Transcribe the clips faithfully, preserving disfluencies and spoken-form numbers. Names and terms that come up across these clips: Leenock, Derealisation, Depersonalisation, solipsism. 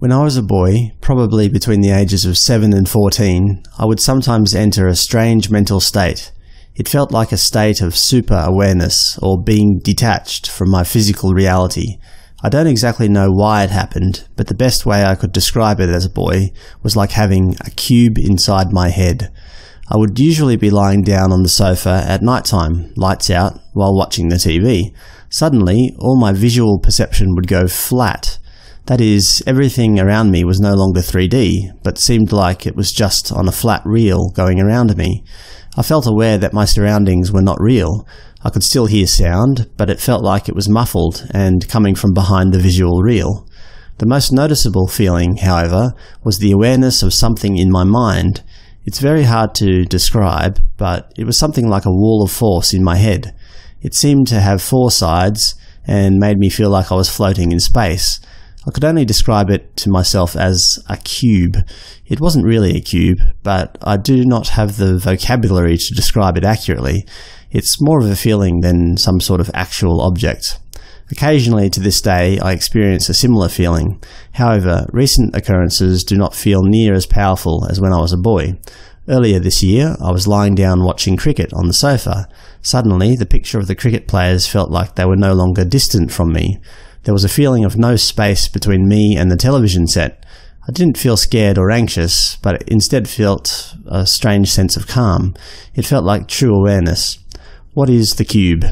When I was a boy, probably between the ages of seven and fourteen, I would sometimes enter a strange mental state. It felt like a state of super-awareness, or being detached from my physical reality. I don't exactly know why it happened, but the best way I could describe it as a boy was like having a cube inside my head. I would usually be lying down on the sofa at night time, lights out, while watching the T V. Suddenly, all my visual perception would go flat. That is, everything around me was no longer three D, but seemed like it was just on a flat reel going around me. I felt aware that my surroundings were not real. I could still hear sound, but it felt like it was muffled and coming from behind the visual reel. The most noticeable feeling, however, was the awareness of something in my mind. It's very hard to describe, but it was something like a wall of force in my head. It seemed to have four sides and made me feel like I was floating in space. I could only describe it to myself as a cube. It wasn't really a cube, but I do not have the vocabulary to describe it accurately. It's more of a feeling than some sort of actual object. Occasionally to this day I experience a similar feeling. However, recent occurrences do not feel near as powerful as when I was a boy. Earlier this year, I was lying down watching cricket on the sofa. Suddenly, the picture of the cricket players felt like they were no longer distant from me. There was a feeling of no space between me and the television set. I didn't feel scared or anxious, but instead felt a strange sense of calm. It felt like true awareness. What is the cube?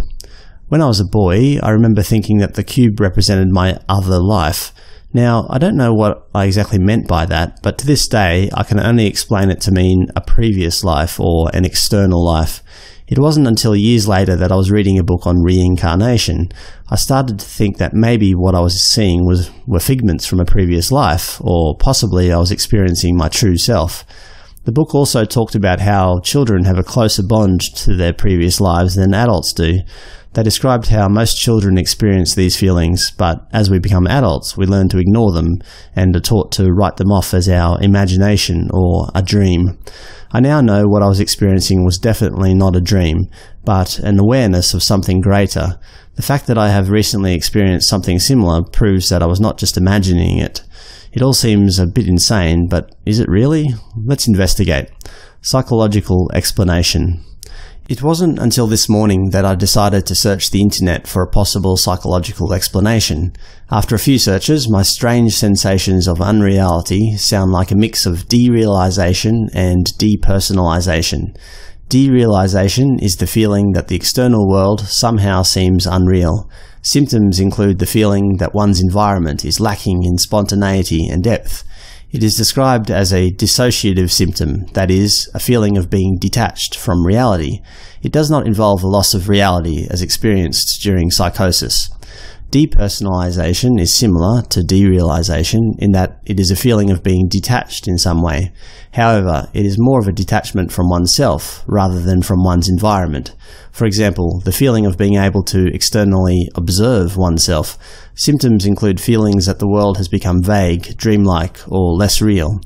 When I was a boy, I remember thinking that the cube represented my other life. Now, I don't know what I exactly meant by that, but to this day, I can only explain it to mean a previous life or an external life. It wasn't until years later that I was reading a book on reincarnation. I started to think that maybe what I was seeing was were figments from a previous life, or possibly I was experiencing my true self. The book also talked about how children have a closer bond to their previous lives than adults do. They described how most children experience these feelings, but as we become adults, we learn to ignore them and are taught to write them off as our imagination or a dream. I now know what I was experiencing was definitely not a dream, but an awareness of something greater. The fact that I have recently experienced something similar proves that I was not just imagining it. It all seems a bit insane, but is it really? Let's investigate. Psychological explanation. It wasn't until this morning that I decided to search the internet for a possible psychological explanation. After a few searches, my strange sensations of unreality sound like a mix of derealisation and depersonalisation. Derealisation is the feeling that the external world somehow seems unreal. Symptoms include the feeling that one's environment is lacking in spontaneity and depth. It is described as a dissociative symptom, that is, a feeling of being detached from reality. It does not involve a loss of reality as experienced during psychosis. Depersonalisation is similar to derealisation in that it is a feeling of being detached in some way. However, it is more of a detachment from oneself rather than from one's environment. For example, the feeling of being able to externally observe oneself. Symptoms include feelings that the world has become vague, dreamlike, or less real.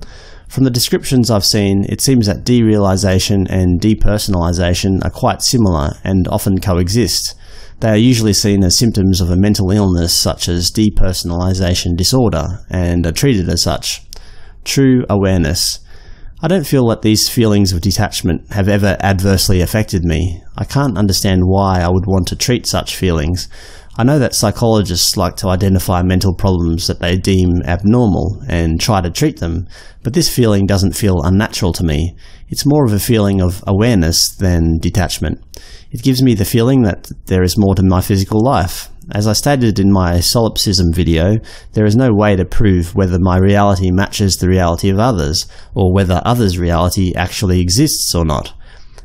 From the descriptions I've seen, it seems that derealisation and depersonalisation are quite similar and often coexist. They are usually seen as symptoms of a mental illness such as depersonalisation disorder, and are treated as such. True awareness. I don't feel that these feelings of detachment have ever adversely affected me. I can't understand why I would want to treat such feelings. I know that psychologists like to identify mental problems that they deem abnormal and try to treat them, but this feeling doesn't feel unnatural to me. It's more of a feeling of awareness than detachment. It gives me the feeling that there is more to my physical life. As I stated in my solipsism video, there is no way to prove whether my reality matches the reality of others, or whether others' reality actually exists or not.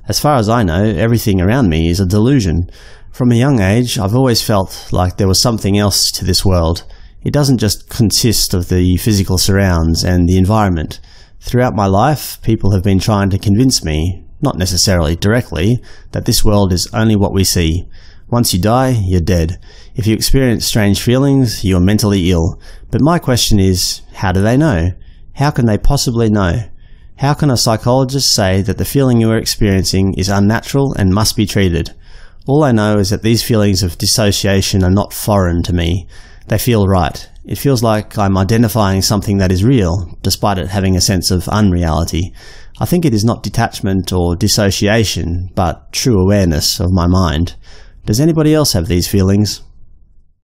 As far as I know, everything around me is a delusion. From a young age, I've always felt like there was something else to this world. It doesn't just consist of the physical surrounds and the environment. Throughout my life, people have been trying to convince me, not necessarily directly, that this world is only what we see. Once you die, you're dead. If you experience strange feelings, you're mentally ill. But my question is, how do they know? How can they possibly know? How can a psychologist say that the feeling you are experiencing is unnatural and must be treated? All I know is that these feelings of dissociation are not foreign to me. They feel right. It feels like I'm identifying something that is real, despite it having a sense of unreality. I think it is not detachment or dissociation, but true awareness of my mind. Does anybody else have these feelings?